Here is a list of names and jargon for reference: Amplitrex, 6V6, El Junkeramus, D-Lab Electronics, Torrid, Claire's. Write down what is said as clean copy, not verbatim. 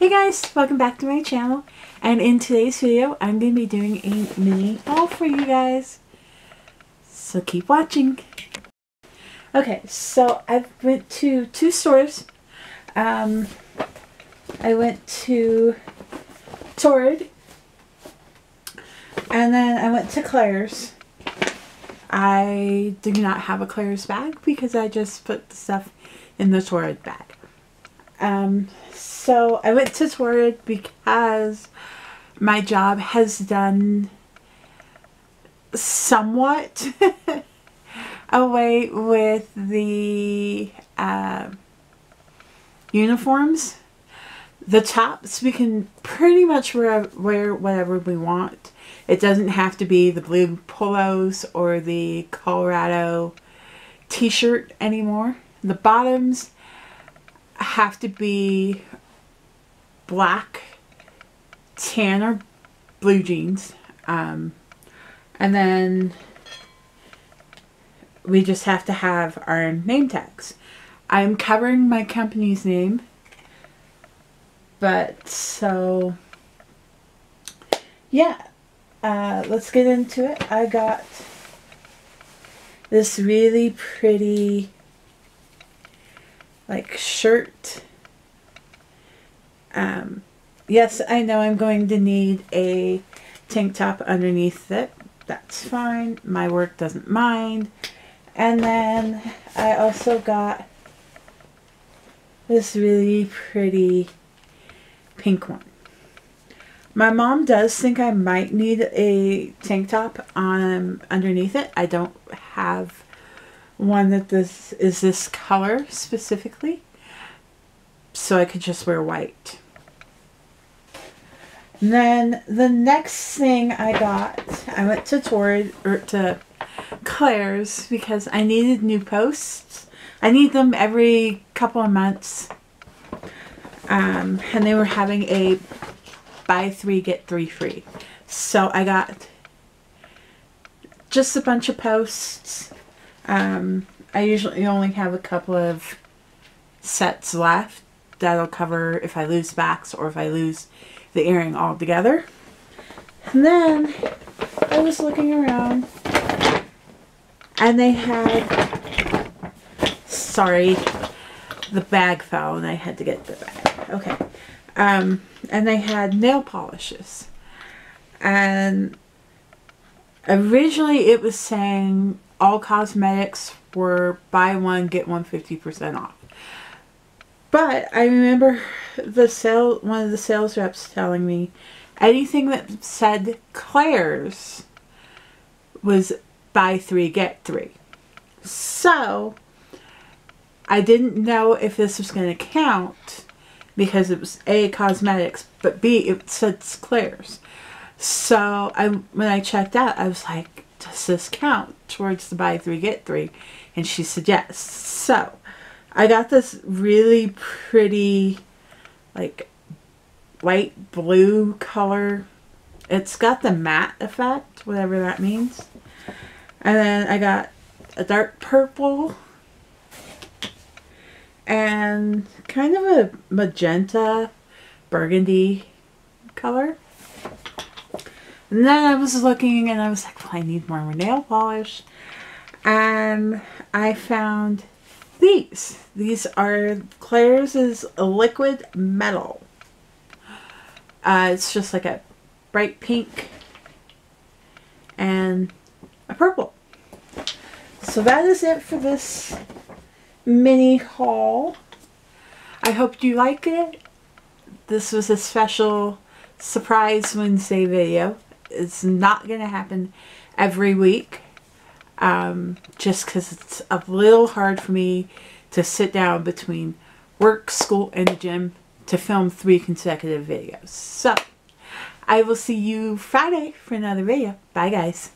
Hey guys, welcome back to my channel, and in today's video I'm going to be doing a mini haul for you guys, so keep watching. Okay, so I went to two stores. I went to Torrid, and then I went to Claire's. I did not have a Claire's bag because I just put the stuff in the Torrid bag. So I went to Torrid because my job has done somewhat away with the uniforms. The tops, we can pretty much wear whatever we want. It doesn't have to be the blue polos or the Colorado t-shirt anymore. The bottoms have to be black, tan, or blue jeans, and then we just have to have our name tags. I'm covering my company's name, but so yeah, let's get into it. I got this really pretty like shirt. Yes, I know I'm going to need a tank top underneath it. That's fine. My work doesn't mind. And then I also got this really pretty pink one. My mom does think I might need a tank top underneath it. I don't have one that this color specifically, so I could just wear white. And then the next thing I got, I went to Torrid or to Claire's because I needed new posts. I need them every couple of months, and they were having a buy 3 get 3 free. So I got just a bunch of posts. I usually only have a couple of sets left that'll cover if I lose backs or if I lose the earring altogether. And then I was looking around and they had, sorry, the bag fell and I had to get the bag. Okay. And they had nail polishes, and originally it was saying all cosmetics were buy one, get one 50% off. But I remember one of the sales reps telling me anything that said Claire's was buy 3 get 3. So I didn't know if this was going to count because it was A, cosmetics, but B, it said Claire's. So when I checked out, I was like, does this count towards the buy 3 get 3? And she said yes. So I got this really pretty like light blue color. It's got the matte effect, whatever that means. And then I got a dark purple and kind of a magenta burgundy color. And then I was looking and I was like, well, I need more nail polish. And I found these. These are Claire's liquid metal. It's just like a bright pink and a purple. So that is it for this mini haul. I hope you like it. This was a special surprise Wednesday video. It's not going to happen every week, just because it's a little hard for me to sit down between work, school, and the gym to film 3 consecutive videos. So I will see you Friday for another video. Bye guys.